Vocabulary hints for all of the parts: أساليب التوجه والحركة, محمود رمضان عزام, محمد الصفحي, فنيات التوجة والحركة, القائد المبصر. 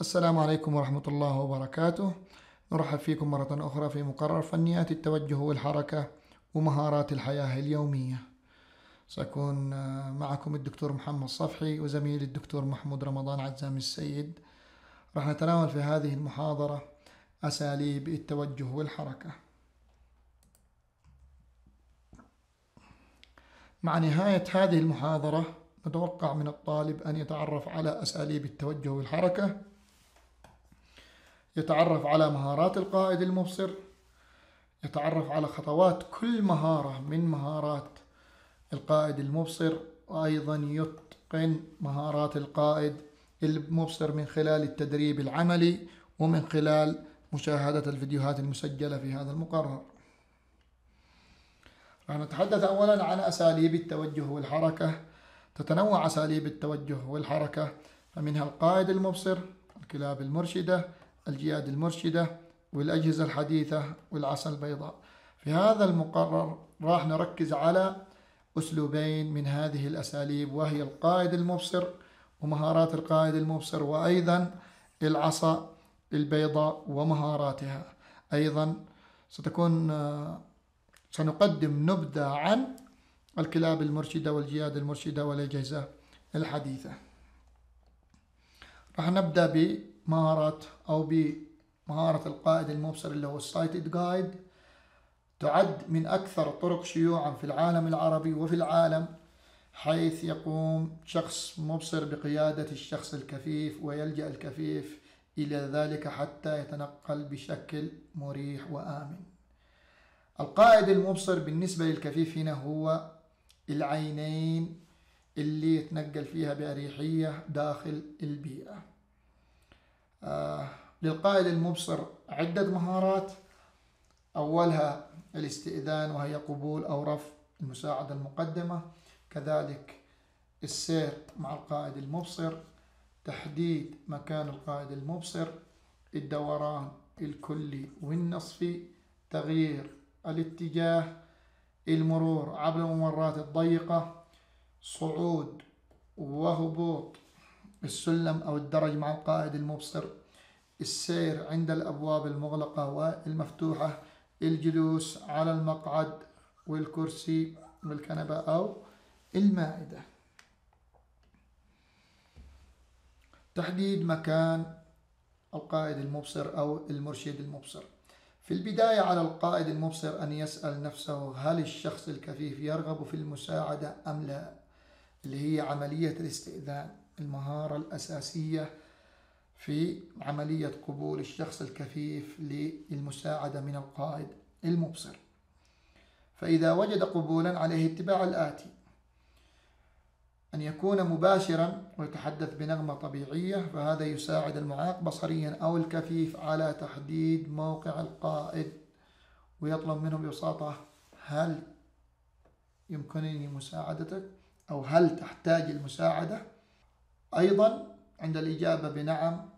السلام عليكم ورحمة الله وبركاته. نرحب فيكم مرة أخرى في مقرر فنيات التوجه والحركة ومهارات الحياة اليومية. سأكون معكم الدكتور محمد الصفحي وزميلي الدكتور محمود رمضان عزام السيد. راح نتناول في هذه المحاضرة أساليب التوجه والحركة. مع نهاية هذه المحاضرة نتوقع من الطالب أن يتعرف على أساليب التوجه والحركة، يتعرف على مهارات القائد المبصر، يتعرف على خطوات كل مهارة من مهارات القائد المبصر، وأيضا يتقن مهارات القائد المبصر من خلال التدريب العملي ومن خلال مشاهدة الفيديوهات المسجلة في هذا المقرر. راح نتحدث أولا عن أساليب التوجه والحركة. تتنوع أساليب التوجه والحركة، فمنها القائد المبصر، الكلاب المرشدة، الجياد المرشدة، والأجهزة الحديثة، والعصا البيضاء. في هذا المقرر راح نركز على أسلوبين من هذه الأساليب، وهي القائد المبصر ومهارات القائد المبصر، وأيضا العصا البيضاء ومهاراتها. أيضا سنقدم نبذة عن الكلاب المرشدة والجياد المرشدة والأجهزة الحديثة. راح نبدأ بمهارة القائد المبصر اللي هو السايتد جايد. تعد من أكثر الطرق شيوعا في العالم العربي وفي العالم، حيث يقوم شخص مبصر بقيادة الشخص الكفيف، ويلجأ الكفيف إلى ذلك حتى يتنقل بشكل مريح وآمن. القائد المبصر بالنسبة للكفيف هنا هو العينين اللي يتنقل فيها بأريحية داخل البيئة. للقائد المبصر عدة مهارات، أولها الاستئذان، وهي قبول أو رفض المساعدة المقدمة. كذلك السير مع القائد المبصر، تحديد مكان القائد المبصر، الدوران الكلي والنصفي، تغيير الاتجاه، المرور عبر الممرات الضيقة، صعود وهبوط السلم أو الدرج مع القائد المبصر، السير عند الأبواب المغلقة والمفتوحة، الجلوس على المقعد والكرسي والكنبة أو المائدة، تحديد مكان القائد المبصر أو المرشد المبصر. في البداية على القائد المبصر أن يسأل نفسه هل الشخص الكفيف يرغب في المساعدة أم لا، اللي هي عملية الاستئذان، المهارة الأساسية في عملية قبول الشخص الكفيف للمساعدة من القائد المبصر. فإذا وجد قبولا عليه اتباع الآتي: أن يكون مباشرا ويتحدث بنغمة طبيعية، فهذا يساعد المعاق بصريا أو الكفيف على تحديد موقع القائد، ويطلب منه ببساطة: هل يمكنني مساعدتك؟ أو هل تحتاج المساعدة؟ أيضا عند الإجابة بنعم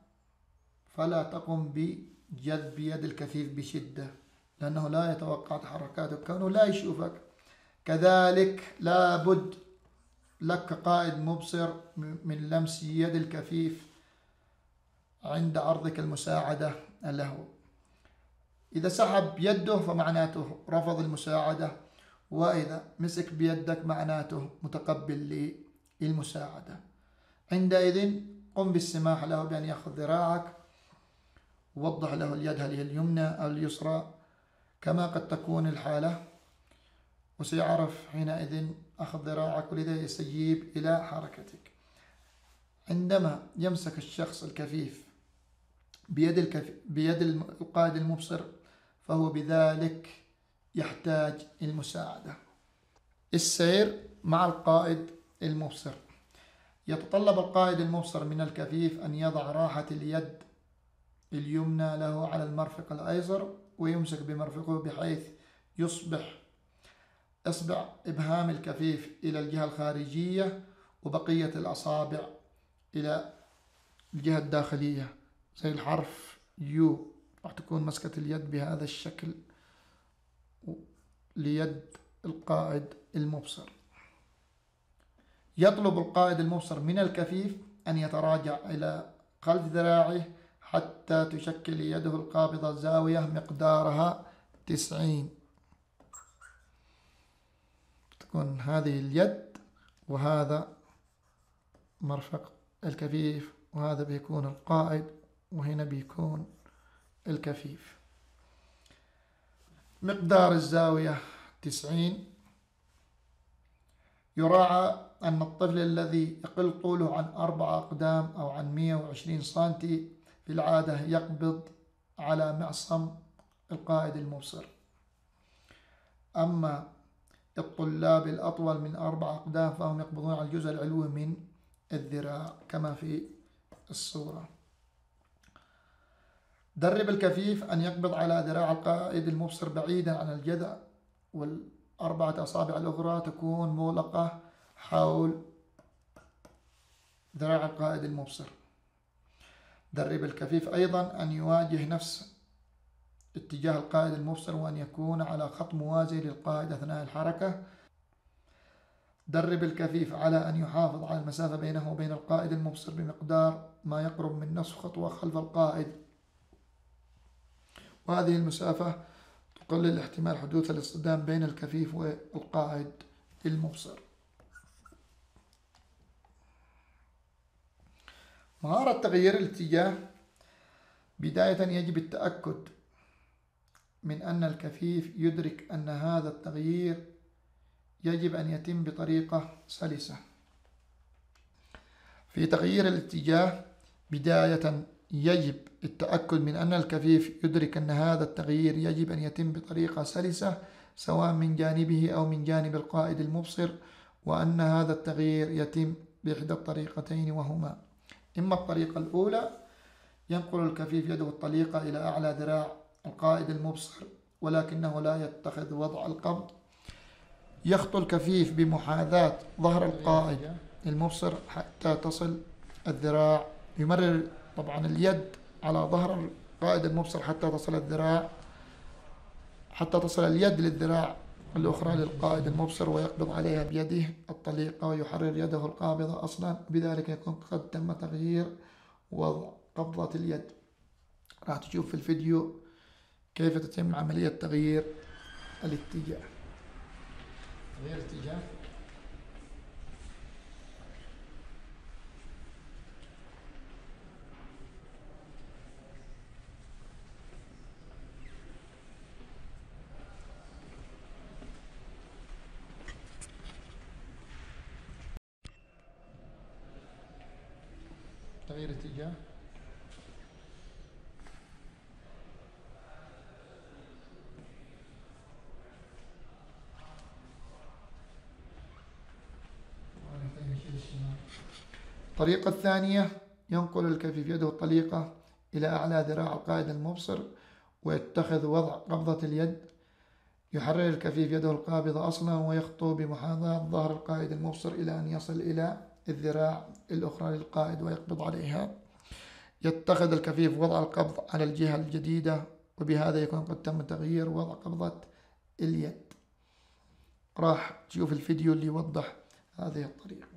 فلا تقم بجذب يد الكفيف بشدة، لأنه لا يتوقع تحركاتك كونه لا يشوفك. كذلك لا بد لك كقائد مبصر من لمس يد الكفيف عند عرضك المساعدة له. إذا سحب يده فمعناته رفض المساعدة، وإذا مسك بيدك معناته متقبل للمساعدة. عندئذ قم بالسماح له بأن يأخذ ذراعك، ووضح له اليد هل هي اليمنى أو اليسرى كما قد تكون الحالة، وسيعرف حينئذ أخذ ذراعك ولذا يستجيب إلى حركتك. عندما يمسك الشخص الكفيف بيد القائد المبصر فهو بذلك يحتاج المساعدة. السير مع القائد المبصر. يتطلب القائد المبصر من الكفيف أن يضع راحة اليد اليمنى له على المرفق الأيسر، ويمسك بمرفقه بحيث يصبح إصبع إبهام الكفيف إلى الجهة الخارجية وبقية الأصابع إلى الجهة الداخلية، زي الحرف يو. راح تكون مسكة اليد بهذا الشكل ليد القائد المبصر. يطلب القائد المبصر من الكفيف أن يتراجع إلى خلف ذراعه حتى تشكل يده القابضة زاوية مقدارها 90. تكون هذه اليد وهذا مرفق الكفيف، وهذا بيكون القائد وهنا بيكون الكفيف. مقدار الزاوية 90. يراعى أن الطفل الذي يقل طوله عن 4 أقدام أو عن 120 سنتي في العادة يقبض على معصم القائد المبصر. أما الطلاب الأطول من 4 أقدام فهم يقبضون على الجزء العلوي من الذراع كما في الصورة. درب الكفيف أن يقبض على ذراع القائد المبصر بعيدا عن الجذع، وال4 أصابع الأخرى تكون مغلقة حول ذراع القائد المبصر. درب الكفيف أيضا أن يواجه نفس اتجاه القائد المبصر وأن يكون على خط موازي للقائد أثناء الحركة. درب الكفيف على أن يحافظ على المسافة بينه وبين القائد المبصر بمقدار ما يقرب من نصف خطوة خلف القائد، وهذه المسافة تقلل احتمال حدوث الاصطدام بين الكفيف والقائد المبصر. مهارة تغيير الاتجاه. بداية يجب التأكد من أن الكفيف يدرك أن هذا التغيير يجب أن يتم بطريقة سلسة. في تغيير الاتجاه بداية يجب التأكد من أن الكفيف يدرك أن هذا التغيير يجب أن يتم بطريقة سلسة سواء من جانبه أو من جانب القائد المبصر، وأن هذا التغيير يتم بإحدى الطريقتين، وهما إما الطريقة الأولى ينقل الكفيف يده الطليقة إلى أعلى ذراع القائد المبصر ولكنه لا يتخذ وضع القبض. يخطو الكفيف بمحاذاة ظهر القائد المبصر حتى تصل الذراع، يمرر طبعا اليد على ظهر القائد المبصر حتى تصل اليد للذراع الأخرى للقائد المبصر ويقبض عليها بيده الطليقة ويحرر يده القابضة أصلا، بذلك يكون قد تم تغيير وضع قبضة اليد. راح تشوف في الفيديو كيف تتم عملية تغيير الاتجاه. تغيير الاتجاه الطريقة الثانية ينقل الكفيف يده الطليقة إلى أعلى ذراع القائد المبصر ويتخذ وضع قبضة اليد. يحرر الكفيف يده القابضة أصلا ويخطو بمحاذاة ظهر القائد المبصر إلى أن يصل إلى الذراع الأخرى للقائد ويقبض عليها. يتخذ الكفيف وضع القبض على الجهة الجديدة، وبهذا يكون قد تم تغيير وضع قبضة اليد. راح تشوف الفيديو اللي يوضح هذه الطريقة.